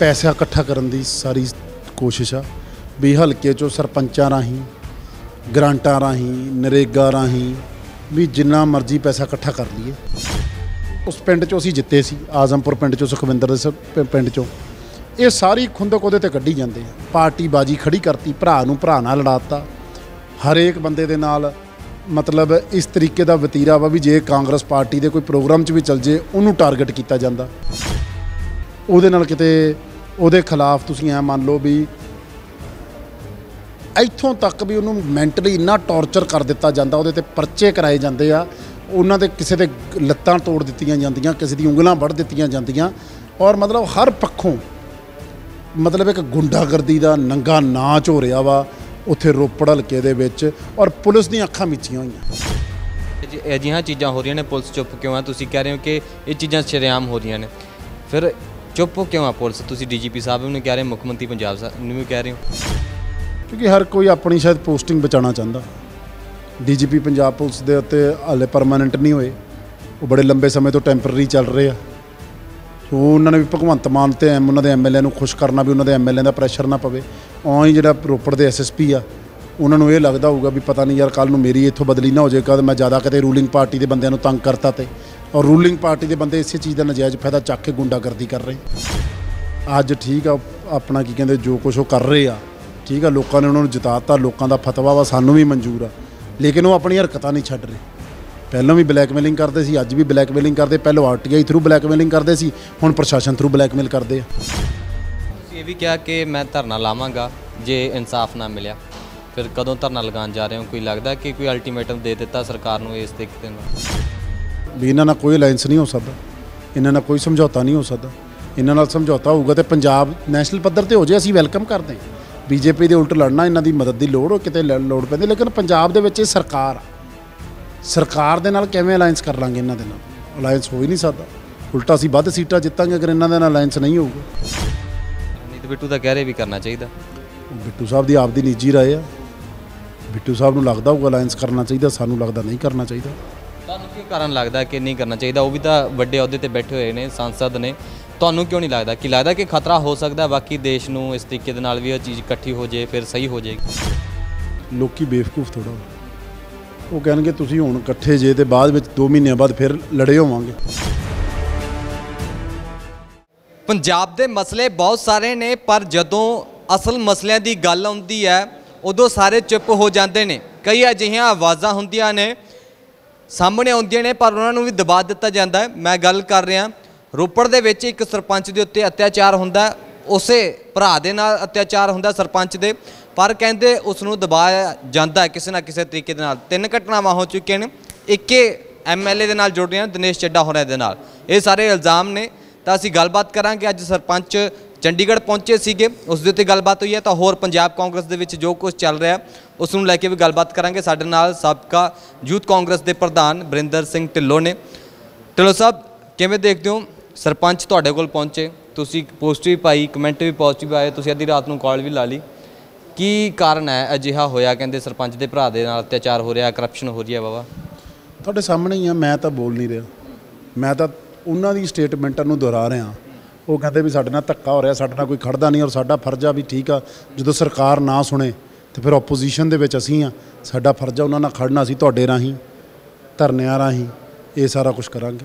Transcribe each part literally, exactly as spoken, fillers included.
पैसा इकट्ठा करने की सारी कोशिश आ भी हल्के चो सरपंचा राही ग्रांटा राही नरेगा राही भी जिन्ना मर्जी पैसा इकट्ठा कर लिए। उस पिंड चो असी जिते सी आजमपुर पिंड चो सुखविंदर पिंड चो ये सारी खुंदक उहदे ते कढ़ी जांदे पार्टी बाजी खड़ी करती भरा नूं भरा नाल लड़ाता हरेक बंदे दे नाल मतलब इस तरीके का वतीरा वा भी जे कांग्रेस पार्टी के कोई प्रोग्राम भी चल जाए उन्होंने टारगेट किया जाता उहदे नाल किते उहदे खिलाफ तुसीं ऐ मान लो भी इत्थों तक भी उन्होंने मैंटली इन्ना टॉर्चर कर दिता जाता उहदे ते परचे कराए जाते आ उन्होंने किसी के लत्तां तोड़ दित्तियां जांदियां किसी दी उंगलां वढ़ दित्तियां जांदियां और मतलब हर पक्षों मतलब एक गुंडागर्दी का नंगा नाच हो रहा वा उत्थे रोपड़ हल्के दे विच और पुलिस दी अखां मिचियां होईयां अजिहियां चीज़ां हो रही ने। पुलिस चुप क्यों आ? तुसीं कह रहे हो कि ये चीज़ां शरेआम हो रही ने, फिर चुप क्यों आ पुलिस? तुसीं डी जी पी साहब नूं कह रहे हो, मुख्यमंत्री पंजाब साहब नूं भी कह रहे हो, क्योंकि हर कोई अपनी शायद पोस्टिंग बचाना चाहता। D G P Punjab police के उत्ते हाले परमानेंट नहीं होए, वो बड़े लंबे समय तो टैंपररी चल रहे हैं। तो उन्होंने भी भगवंत मान ते एम उन्होंने एम एल ए खुश करना भी उन्होंने एम एल ए का प्रैशर ना पवे। और ही जो रोपड़ के एस एस पी आ उन्होंने ये लगता होगा भी पता नहीं यार कल मेरी इतों बदली ना हो जाएगा तो मैं ज़्यादा कहीं रूलिंग पार्टी के बंद तंग करता तो और रूलिंग पार्टी के बंदे इस चीज़ का नजायज़ फायदा चक के गुंडागर्दी कर रहे। अज ठीक आ अपना की कहें जो कुछ वो कर रहे आ ठीक आ, लोगों ने उन्होंने जिताता, लोगों का फतवा वा सानू भी मंजूर आ, लेकिन वो अपनी हरकत नहीं छड्ड रहे। पहलों भी ब्लैकमेलिंग करते सी, अज भी ब्लैकमेलिंग करते, पहलों R T I through blackmailing करते सी, हुण प्रशासन थ्रू ब्लैकमेल करते। ये भी कहा कि मैं धरना लावांगा जे इंसाफ ना मिलिया, फिर कदों धरना लगाउण जा रहे हो? कोई लगता कि कोई अल्टीमेटम दे दिता सरकार नूं इस तरीके नाल भी इन्हां नाल कोई अलायंस नहीं हो सकता, इन्हां नाल कोई समझौता नहीं हो सकता। इन्हां नाल समझौता होऊगा तो पंजाब नैशनल पद्धर ते हो जाए, असीं वेलकम करते हैं। बीजेपी के उल्ट लड़ना इन्हां दी मदद की लोड़ किते लोड़ पैंदी, लेकिन पंजाब दे विच सरकार सरकार दे नाल किवें अलायंस कर लांगे? इन्हां दे नाल अलायंस हो ही नहीं सकदा, उल्टा असीं वध सीटां जितांगे अगर इन्हां दे नाल अलायंस नहीं होऊगा। नहीं तो बिट्टू दा कह रहे भी करना चाहिए। बिट्टू साहब की आपकी निजी राय है, बिट्टू साहब नूं लगदा होऊगा अलायंस करना चाहिए, सानूं लगदा नहीं करना चाहिए। तुहानूं क्यों कारण लगदा कि नहीं करना चाहिए? वो भी तो वड्डे अहुदे ते बैठे होए ने, सांसद ने, तुहानूं क्यों नहीं लगदा कि लगदा कि खतरा हो सकदा बाकी देश नूं इस तरीके दे नाल वी इह चीज़ इकट्ठी हो जाए फिर सही हो जाएगी? लोकी बेवकूफ थोड़ा वो कहे तुम हूँ कट्ठे जे तो बाद में दो महीने बाद फिर लड़े होवोंगे। पंजाब के मसले बहुत सारे ने, पर जदों असल मसलों की गल आती है उदों सारे चुप हो जाते हैं। कई अजिहियां आवाज़ा होंदियां ने सामने आउंदियां ने पर उन्होंने भी दबा दिता जाता है। मैं गल कर रहा रोपड़ दे विच एक सरपंच दे उत्ते अत्याचार हुंदा, उस भरा दे नाल अत्याचार हुंदा सरपंच दे, पर कहिंदे उसनूं दबाया जाता है किसी ना किसी तरीके दे नाल। तीन घटनावां हो चुकियां ने, इक एम एल ए दे नाल जुड़ रही हैं दिनेश ਚੱਢਾ होरां दे नाल, ये सारे इल्ज़ाम ने। तो असीं गलबात करांगे, अज सरपंच चंडीगढ़ पहुंचे सीगे, उस दे उत्ते गलबात हुई है, तो होर पंजाब कांग्रेस दे विच जो कुछ चल रहा है उसनूं लैके भी गलबात करांगे। साडे नाल साबका यूथ कांग्रेस के प्रधान बरिंदर सिंह ढिल्लों ने। ढिल्लों साहब किवें देखदे हो सरपंच तुहाडे कोल पहुंचे, तुसीं पोस्ट भी पाई, कमेंट भी पॉजिटिव आए, तुसीं अद्धी रात नूं कॉल भी ला ली, की कारण है अजिहा होया? कहते सरपंच के भरा दे नाल अत्याचार हो रहा, करप्शन हो रही है। बाबा तुहाडे सामने ही आ, मैं तो बोल नहीं रहा, मैं तो उन्हां दी स्टेटमेंटां नूं दोहरा रहा। वो कहते भी साडे नाल धक्का हो रहा, साडे नाल कोई खड़दा नहीं, और साडा फर्ज आ भी ठीक आ जदों सरकार ना सुने तो फिर ओपोजिशन दे विच असीं आ, साडा फर्ज आ उन्हां नाल खड़ना। असीं तुहाडे राहीं धरनिआं राहीं ये सारा कुछ करांगे।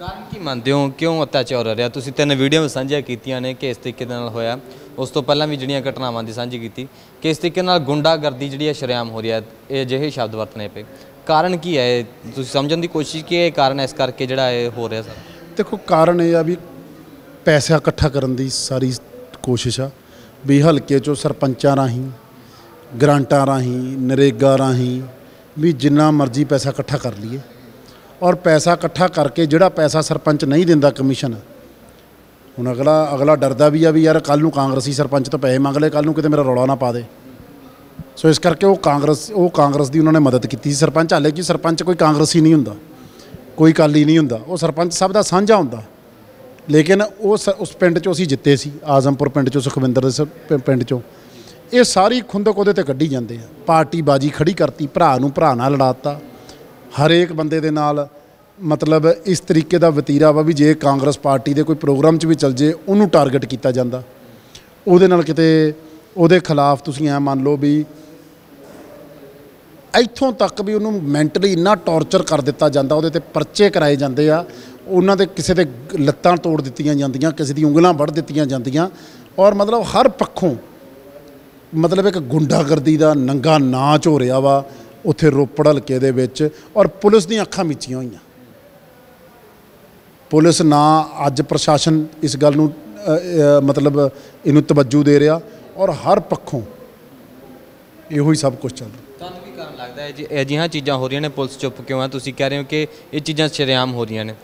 कारण की मानते हो क्यों अत्याचार हो रहा? तुसीं तीन वीडियो साझा कीतियां ने कि इस तरीके नाल होया, उस तो पहला भी जिहड़ियां घटनावां दी साझी कीती कि इस तरीके नाल गुंडागर्दी जिहड़ी है शरेआम हो रही है, ये अजिहे शब्द वरतने पे, कारण की है? तुसीं समझण दी कोशिश की है कारण इस करके जिहड़ा ये हो रहा? सर देखो कारण ये आ भी पैसा इकट्ठा करन दी सारी कोशिश आ भी हल्के चो सरपंचां राहीं ग्रांटां राहीं नरेगा राहीं भी जिन्ना मर्जी पैसा इकट्ठा कर लीए, और पैसा इकट्ठा करके जिहड़ा पैसा सरपंच नहीं दिंदा कमीशन ਹੁਣ अगला अगला डरदा भी आ भी यार कल नूं कांग्रेसी सरपंच तो पैसे मंग ले, कल नूं किते मेरा रौला ना पा दे, सो इस करके वो कांग्रेस वो कांग्रेस दी उन्होंने मदद की। सरपंच हाले कि सरपंच कोई कांग्रेसी नहीं हुंदा, कोई अकाली नहीं हुंदा, वो सरपंच सब दा सांझा हुंदा। लेकिन वो उस पिंड चो असीं जिते सी आजमपुर पिंड चो सुखविंदर पिंड चो ये सारी खुंदक उहदे ते कढी जांदे आ, पार्टी बाजी खड़ी करती, भरा नूं भरा नाल लड़ाता, हरेक बंदे दे नाल मतलब इस तरीके का वतीरा वा भी जे कांग्रेस पार्टी के कोई प्रोग्राम भी चल जाए उन्होंने टारगेट किया जाता उहदे नाल किते उहदे खिलाफ तुसीं ऐ मान लो भी इत्थों तक भी उन्होंने मैंटली इन्ना टॉर्चर कर दिता जाता उहदे ते परचे कराए जाते आ उन्हां दे किसी दे लत्तां तोड़ दित्तियां जांदियां किसी दी उंगलां वढ़ दित्तियां जांदियां और मतलब हर पक्षों मतलब एक गुंडागर्दी का नंगा नाच हो रहा वा उत्थे रोपड़ हलके दे विच और पुलिस दी अखां मिचियां होईयां पुलिस ना अज प्रशासन इस गल नूं मतलब इनू तवज्जो दे रहा और हर पक्षों यो ही सब कुछ चल रहा। तुहानूं भी कारण लगदा है जी अजिहियां चीज़ां हो रही ने पुलिस चुप क्यों है? तुसीं कह रहे हो कि ये चीज़ां शरेआम हो रही ने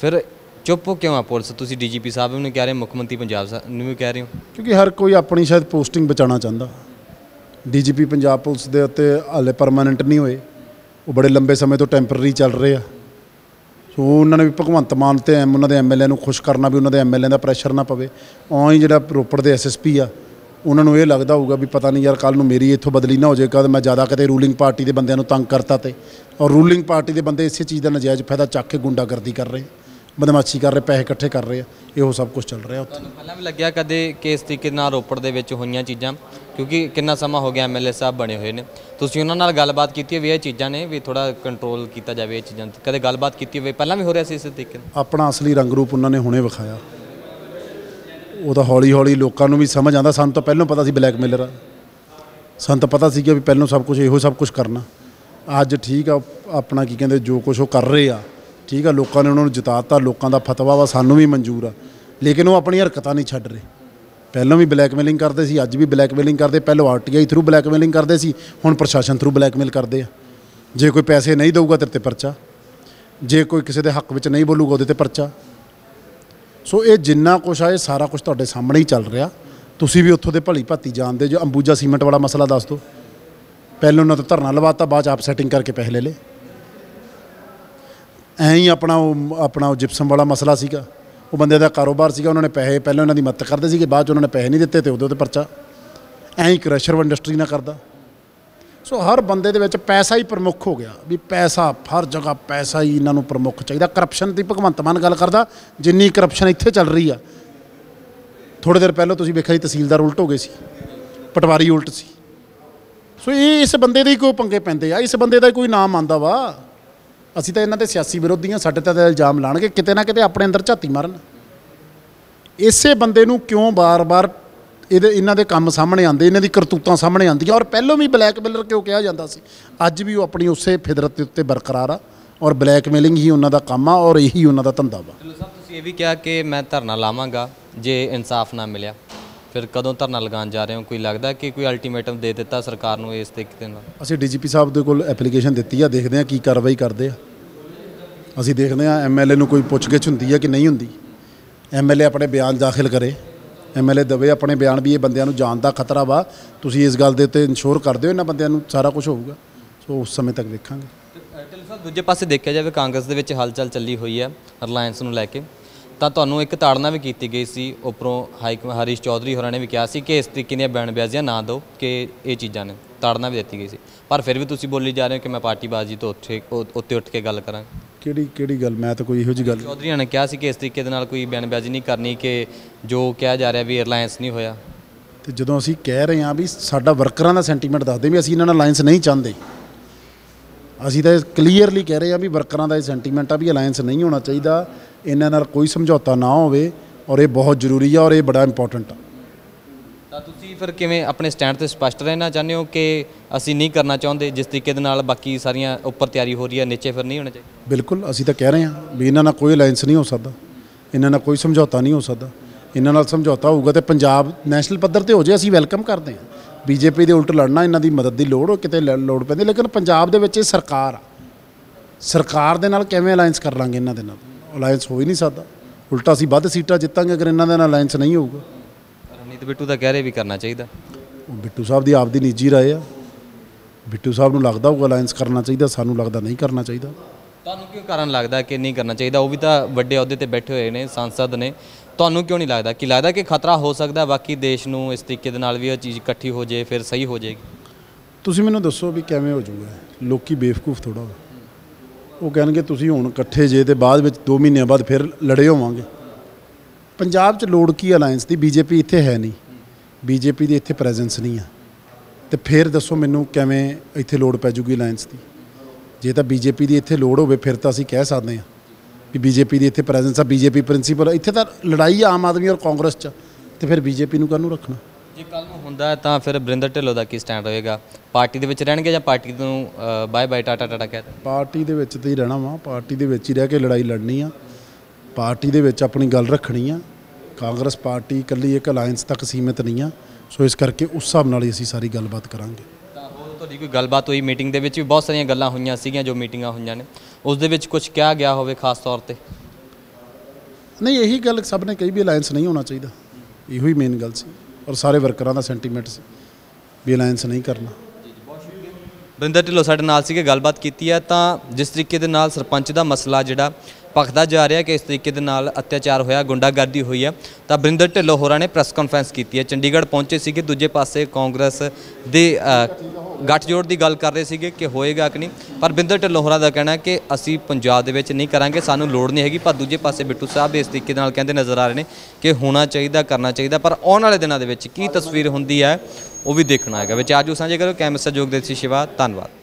फिर चुप क्यों है पुलिस? तुसीं डी जी पी साहब नूं कह रहे हो, मुख्यमंत्री पंजाब साहब नूं भी कह रहे हो क्योंकि हर कोई अपनी शायद पोस्टिंग बचाना चाहता। D G P Punjab police दे उत्ते हाले परमानेंट नहीं होए वो बड़े लंबे समय तो टैंपररी चल रहे हैं तो उन्होंने भी भगवंत मान ते एम उन्होंने एम एल ए नूं खुश करना भी उन्होंने एम एल ए का प्रैशर ना पवे और ही जिहड़ा रोपड़ के एस एस पी आ उन्होंने ये लगता होगा भी पता नहीं यार कल नूं मेरी इत्थों बदली ना हो जाए कद मैं ज़्यादा कदे रूलिंग पार्टी के बंदे नूं तंग करता तो और रूलिंग पार्टी के बंदे इस चीज़ का नजायज़ फायदा चक के गुंडागर्दी कर रहे हैं बदमाशी कर रहे पैसे इकट्ठे कर रहे हैं यो सब कुछ चल रहा। उत्थे पहलां भी लग्गिया कदे किस तरीके नाल रोपड़ दे विच होईयां चीज़ां क्योंकि कितना समा हो गया एम एल ए साहब बने हुए हैं तुसीं उन्हां नाल गलबात कीती होवे इह चीज़ां ने भी थोड़ा कंट्रोल किया जाए ये चीज़ां कदे गलबात कीती होवे? पहलां भी हो रहा सी इस तरीके अपना असली रंग रूप उन्हां ने हुणे विखाया वो तो हौली हौली लोगों को भी समझ आता सानूं तो पहलों पता सी ब्लैकमेलर आ सानूं तो पता सी कि भी पहलों सब कुछ इहो सब कुछ करना अज ठीक आ अपना की कहते जो कुछ वो कर रहे आ ठीक है लोगों ने उन्होंने जिताता लोगों का फतवा वा सानूं भी मंजूर आ लेकिन वो अपनी हरकतां नहीं छड्ड रहे पहलों भी ब्लैकमेलिंग करते सी अज भी ब्लैकमेलिंग करते पहलों R T I through blackmailing करते सी हुण प्रशासन थ्रू ब्लैकमेल करते हैं जे कोई पैसे नहीं देगा तेरे ते परचा जे कोई किसी के हक में नहीं बोलूगा उहदे ते परचा सो ये जिन्ना कुछ आ सारा कुछ तुहाडे सामने ही चल रहा तुसीं भी उत्थों दे भली भाती जानते जो अंबूजा सीमेंट वाला मसला दस दो पहले उन्होंने तो धरना लवाता बाद आप सैटिंग करके पैसे ले ले ऐ ही अपना वो अपना जिप्सम वाला मसला सीगा वो बंदे का कारोबार सीगा उन्होंने पैसे पहले उन्होंने मदद करते थे बाद उन्होंने पैसे नहीं दिते तो उहदे ते परचा ऐ ही क्रशर इंडस्ट्री ना करता सो हर बंदे दे विच पैसा ही प्रमुख हो गया भी पैसा हर जगह पैसा ही इन्हां नूं प्रमुख चाहिए करप्शन की भगवंत मान गल करता जिन्नी करप्शन इत्थे चल रही है थोड़े देर पहले तुसीं वेखिया तहसीलदार उल्ट हो गए सी पटवारी उल्ट सी सो ये इस बंदे दे ही कोई पंगे पैंदे आ इस बंदे दा कोई नाम आंदा वा असीं तां इन्हां दे सियासी विरोधी हां साडे ते इल्जाम लाणगे किते ना किते अपने अंदर झाती मारन इसे बंदे नूं क्यों बार बार ਇਹਦੇ ਇਹਨਾਂ ਦੇ ਕੰਮ ਸਾਹਮਣੇ ਆਉਂਦੇ ਇਹਨਾਂ ਦੀ ਕਰਤੂਤਾਂ ਸਾਹਮਣੇ ਆਉਂਦੀਆਂ ਔਰ ਪਹਿਲਾਂ ਵੀ ਬਲੈਕਮੇਲਰ ਕਿਉਂ ਕਿਹਾ ਜਾਂਦਾ ਸੀ ਅੱਜ ਵੀ ਉਹ ਆਪਣੀ ਉਸੇ ਫਿਦਰਤ ਦੇ ਉੱਤੇ ਬਰਕਰਾਰ ਆ ਔਰ ਬਲੈਕਮੇਲਿੰਗ ਹੀ ਉਹਨਾਂ ਦਾ ਕੰਮ ਆ ਔਰ ਇਹੀ ਉਹਨਾਂ ਦਾ ਧੰਦਾ ਵਾ। ਚਲੋ ਸਾਹਿਬ ਤੁਸੀਂ ਇਹ ਵੀ ਕਿਹਾ ਕਿ ਮੈਂ ਧਰਨਾ ਲਾਵਾਂਗਾ ਜੇ ਇਨਸਾਫ ਨਾ ਮਿਲਿਆ ਫਿਰ ਕਦੋਂ ਧਰਨਾ ਲਗਾਉਣ ਜਾ ਰਹੇ ਹੋ? ਕੋਈ ਲੱਗਦਾ ਕਿ ਕੋਈ ਅਲਟੀਮੇਟਮ ਦੇ ਦਿੱਤਾ ਸਰਕਾਰ ਨੂੰ ਇਸ ਤੇ ਕਿਤੇ ਨਾ? ਅਸੀਂ ਡੀ ਜੀ ਪੀ ਸਾਹਿਬ ਦੇ ਕੋਲ ਐਪਲੀਕੇਸ਼ਨ ਦਿੱਤੀ ਆ ਦੇਖਦੇ ਹਾਂ ਕੀ ਕਾਰਵਾਈ ਕਰਦੇ ਆ ਅਸੀਂ ਦੇਖਦੇ ਹਾਂ ਐਮ ਐਲ ਏ ਨੂੰ ਕੋਈ ਪੁੱਛਗਿੱਛ ਹੁੰਦੀ ਆ ਕਿ ਨਹੀਂ ਹੁੰਦੀ ਐਮ ਐਲ ਏ ਆਪਣੇ ਬਿਆਨ ਦਾਖਲ ਕਰੇ एम एल ए दवे अपने बयान भी ये बंदियां नूं जान दा खतरा वा तुसीं इस गल दे उत्ते इंश्योर कर दिओ इन्हां बंदियां नूं सारा कुछ होऊगा सो उस समय तक देखांगे। टिल साहब दूजे पासे देखा जाए कांग्रेस दे विच हलचल चली हुई है रिलायंस नूं लैके तां तुहानूं इक ताड़ना भी कीती गई सी उपरों हाई हरीश चौधरी होरां ने भी कहा सी कि इस तरीके दीयां बयानबाजियां ना दो कि ये चीज़ां ने ताड़ना भी दित्ती गई सी पर फिर भी तुसीं बोली जा रहे हो कि मैं पार्टीबाजी तो उत्थे उत्ते उठ के गल करां ਕਿਹੜੀ ਕਿਹੜੀ ਗੱਲ ਮੈਂ ਤਾਂ ਕੋਈ ਇਹੋ ਜਿਹੀ ਗੱਲ ਚੌਧਰੀਆਂ ਨੇ ਕਿਹਾ ਸੀ ਕਿ ਇਸ ਤਰੀਕੇ ਦੇ ਨਾਲ ਕੋਈ ਬਿਆਨਬਾਜ਼ੀ ਨਹੀਂ ਕਰਨੀ ਕਿ ਜੋ ਕਿਹਾ ਜਾ ਰਿਹਾ ਵੀ ਰਿਲਾਇੰਸ ਨਹੀਂ ਹੋਇਆ ਤੇ ਜਦੋਂ ਅਸੀਂ ਕਹਿ ਰਹੇ ਹਾਂ ਵੀ ਸਾਡਾ ਵਰਕਰਾਂ ਦਾ ਸੈਂਟੀਮੈਂਟ ਦੱਸਦੇ ਵੀ ਅਸੀਂ ਇਹਨਾਂ ਨਾਲ ਅਲਾਈਅੰਸ ਨਹੀਂ ਚਾਹੁੰਦੇ ਅਸੀਂ ਤਾਂ ਕਲੀਅਰਲੀ ਕਹਿ ਰਹੇ ਹਾਂ ਵੀ ਵਰਕਰਾਂ ਦਾ ਇਹ ਸੈਂਟੀਮੈਂਟ ਆ ਵੀ ਅਲਾਈਅੰਸ ਨਹੀਂ ਹੋਣਾ ਚਾਹੀਦਾ ਇਹਨਾਂ ਨਾਲ ਕੋਈ ਸਮਝੌਤਾ ਨਾ ਹੋਵੇ ਔਰ ਇਹ ਬਹੁਤ ਜ਼ਰੂਰੀ ਆ ਔਰ ਇਹ ਬੜਾ ਇੰਪੋਰਟੈਂਟ ਆ। ਤਾਂ ਤੁਸੀਂ ਫਿਰ ਕਿਵੇਂ ਆਪਣੇ ਸਟੈਂਡ 'ਤੇ ਸਪਸ਼ਟ ਰਹਿਣਾ ਚਾਹੁੰਦੇ ਹੋ ਕਿ ਅਸੀਂ ਨਹੀਂ ਕਰਨਾ ਚਾਹੁੰਦੇ ਜਿਸ ਤਰੀਕੇ ਦੇ ਨਾਲ ਬਾਕੀ ਸਾਰੀਆਂ ਉੱਪਰ ਤਿਆਰੀ ਹੋ ਰਹੀ ਹੈ ਨੀਚੇ ਫਿਰ ਨਹੀਂ ਹੋਣਾ ਚਾਹੀਦਾ? ਬਿਲਕੁਲ ਅਸੀਂ ਤਾਂ ਕਹਿ ਰਹੇ ਹਾਂ ਵੀ ਇਹਨਾਂ ਨਾਲ ਕੋਈ ਅਲਾਈਅੰਸ ਨਹੀਂ ਹੋ ਸਕਦਾ ਇਹਨਾਂ ਨਾਲ ਕੋਈ ਸਮਝੌਤਾ ਨਹੀਂ ਹੋ ਸਕਦਾ ਇਹਨਾਂ ਨਾਲ ਸਮਝੌਤਾ ਹੋਊਗਾ ਤਾਂ ਪੰਜਾਬ ਨੈਸ਼ਨਲ ਪੱਧਰ 'ਤੇ ਹੋ ਜਾਏ ਅਸੀਂ ਵੈਲਕਮ ਕਰਦੇ ਹਾਂ ਬੀਜੇਪੀ ਦੇ ਉਲਟ ਲੜਨਾ ਇਹਨਾਂ ਦੀ ਮਦਦ ਦੀ ਲੋੜ ਕਿਤੇ ਲੋੜ ਪੈਂਦੀ ਲੇਕਿਨ ਪੰਜਾਬ ਦੇ ਵਿੱਚ ਇਹ ਸਰਕਾਰ ਆ ਸਰਕਾਰ ਦੇ ਨਾਲ ਕਿਵੇਂ ਅਲਾਈਅੰਸ ਕਰ ਲਾਂਗੇ ਇਹਨਾਂ ਦੇ ਨਾਲ ਅਲਾਈਅੰਸ ਹੋ ਹੀ ਨਹੀਂ ਸਕਦਾ ਉਲਟਾ ਅਸੀਂ ਵੱਧ ਸੀਟਾਂ ਜਿੱਤਾਂਗੇ ਅਗਰ ਇਹਨਾਂ ਦੇ ਨਾਲ ਅਲਾਈਅੰਸ नहीं ਹੋਊਗਾ। ਬਿੱਟੂ ਦਾ ਕਹਿ ਰਹੇ ਵੀ ਕਰਨਾ ਚਾਹੀਦਾ ਬਿੱਟੂ ਸਾਹਿਬ ਦੀ ਆਪਦੀ ਨਿੱਜੀ ਰਾਏ ਆ ਬਿੱਟੂ ਸਾਹਿਬ ਨੂੰ ਲੱਗਦਾ ਹੋਊਗਾ ਅਲਾਈਅੰਸ ਕਰਨਾ ਚਾਹੀਦਾ ਸਾਨੂੰ ਲੱਗਦਾ ਨਹੀਂ ਕਰਨਾ ਚਾਹੀਦਾ। ਤੁਹਾਨੂੰ ਕਿਉਂ ਕਾਰਨ ਲੱਗਦਾ ਕਿ ਨਹੀਂ ਕਰਨਾ ਚਾਹੀਦਾ? ਉਹ ਵੀ ਤਾਂ ਵੱਡੇ ਅਹੁਦੇ ਤੇ ਬੈਠੇ ਹੋਏ ਨੇ ਸੰਸਦ ਨੇ ਤੁਹਾਨੂੰ ਕਿਉਂ ਨਹੀਂ ਲੱਗਦਾ ਕਿ ਲੱਗਦਾ ਕਿ ਖਤਰਾ ਹੋ ਸਕਦਾ ਬਾਕੀ ਦੇਸ਼ ਨੂੰ ਇਸ ਤਰੀਕੇ ਦੇ ਨਾਲ ਵੀ ਇਹ ਚੀਜ਼ ਇਕੱਠੀ ਹੋ ਜੇ ਫਿਰ ਸਹੀ ਹੋ ਜਾਏਗੀ? ਤੁਸੀਂ ਮੈਨੂੰ ਦੱਸੋ ਵੀ ਕਿਵੇਂ ਹੋ ਜਾਊਗਾ ਲੋਕੀ ਬੇਵਕੂਫ ਥੋੜਾ वो कहणगे तुसीं हुण इकट्ठे जे ते बाद विच दो महीने बाद फिर लड़े होवांगे। पंजाब च लोड़ की अलायंस दी, बीजेपी इत्थे है नहीं, बीजेपी दी इत्थे प्रैजेंस नहीं है, तो फिर दसो मैनूं किवें इत्थे लोड़ पै जूगी अलायंस दी। जे तो बीजेपी की इत्थे लोड़ होवे फिर तो असीं कह सकते हैं कि बीजेपी की इत्थे प्रैजेंस आ, बीजेपी प्रिंसीपल। इत्थे तो लड़ाई आम आदमी और कांग्रेस च, तो फिर बीजेपी नूं कानूं रखना। जे कल नूं हुंदा तां फिर बरिंदर ढिल्लों दा की स्टैंड रहेगा? पार्टी दे विच रहणगे जां पार्टी नूं बाय बाय टाटा टाटा कहते? पार्टी दे विच ते ही रहणा वा, पार्टी दे विच ही रह के लड़ाई लड़नी आ, पार्टी दे विच अपनी गल रखनी आ। कांग्रेस पार्टी इकल्ली इक अलायंस तक सीमित नहीं आ, सो इस करके उस हिसाब नाल ही असीं सारी गलबात करांगे। ਤੁਹਾਡੀ ਕੋਈ ਗੱਲਬਾਤ ਹੋਈ ਮੀਟਿੰਗ ਦੇ ਵਿੱਚ? ਵੀ ਬਹੁਤ ਸਾਰੀਆਂ ਗੱਲਾਂ ਹੋਈਆਂ ਸੀਗੀਆਂ ਜੋ ਮੀਟਿੰਗਾਂ ਹੋਈਆਂ ਨੇ, ਉਸ ਦੇ ਵਿੱਚ ਕੁਝ ਕਿਹਾ ਗਿਆ ਹੋਵੇ ਖਾਸ ਤੌਰ ਤੇ? ਨਹੀਂ, ਇਹੀ ਗੱਲ ਸਭ ਨੇ ਕਹੀ ਵੀ ਅਲਾਈਅੰਸ ਨਹੀਂ ਹੋਣਾ ਚਾਹੀਦਾ, ਇਹੋ ਹੀ ਮੇਨ ਗੱਲ ਸੀ ਔਰ ਸਾਰੇ ਵਰਕਰਾਂ ਦਾ ਸੈਂਟੀਮੈਂਟ ਸੀ ਵੀ ਅਲਾਈਅੰਸ ਨਹੀਂ ਕਰਨਾ। ਜੀ ਜੀ, ਬਹੁਤ ਸ਼ੁਕਰੀਆ। ਬਰਿੰਦਰ ਢਿੱਲੋਂ ਸਾਡੇ ਨਾਲ ਸੀਗੇ, ਗੱਲਬਾਤ ਕੀਤੀ ਹੈ। ਤਾਂ ਜਿਸ ਤਰੀਕੇ ਦੇ ਨਾਲ ਸਰਪੰਚ ਦਾ ਮਸਲਾ ਜਿਹੜਾ ਭਖਦਾ ਜਾ ਰਿਹਾ, ਕਿ ਇਸ ਤਰੀਕੇ ਦੇ ਨਾਲ ਅਤਿਆਚਾਰ ਹੋਇਆ, ਗੁੰਡਾਗਰਦੀ ਹੋਈ ਹੈ, ਤਾਂ ਬਰਿੰਦਰ ਢਿੱਲੋਂ ਹੋਰਾਂ ਨੇ ਪ੍ਰੈਸ ਕਾਨਫਰੰਸ ਕੀਤੀ ਹੈ, ਚੰਡੀਗੜ੍ਹ ਪਹੁੰਚੇ ਸੀਗੇ। ਦੂਜੇ ਪਾਸੇ ਕਾਂਗਰਸ ਦੇ ਗੱਠਜੋੜ ਦੀ ਗੱਲ ਕਰ ਰਹੇ ਸੀਗੇ ਕਿ ਹੋਏਗਾ ਕਿ ਨਹੀਂ, ਪਰ ਬਰਿੰਦਰ ਢਿੱਲੋਂ ਹੋਰਾਂ ਦਾ ਕਹਿਣਾ ਕਿ ਅਸੀਂ ਪੰਜਾਬ ਦੇ ਵਿੱਚ ਨਹੀਂ ਕਰਾਂਗੇ, ਸਾਨੂੰ ਲੋੜ ਨਹੀਂ ਹੈਗੀ। ਪਰ ਦੂਜੇ ਪਾਸੇ ਬਿੱਟੂ ਸਾਹਿਬ ਇਸ ਤਰੀਕੇ ਨਾਲ ਕਹਿੰਦੇ ਨਜ਼ਰ ਆ ਰਹੇ ਨੇ ਕਿ ਹੋਣਾ ਚਾਹੀਦਾ, ਕਰਨਾ ਚਾਹੀਦਾ, ਪਰ ਆਉਣ ਵਾਲੇ ਦਿਨਾਂ ਦੇ ਵਿੱਚ ਕੀ ਤਸਵੀਰ ਹੁੰਦੀ ਹੈ ਉਹ ਵੀ ਦੇਖਣਾ ਹੈਗਾ। ਵਿੱਚ ਆਜੋ ਸਾਂਝੇ ਕਰੋ। ਕੈਮਰਾ ਸਹਿਯੋਗ ਦੇ ਸੀ ਸ਼ਿਵਾ, ਧੰਨਵਾਦ।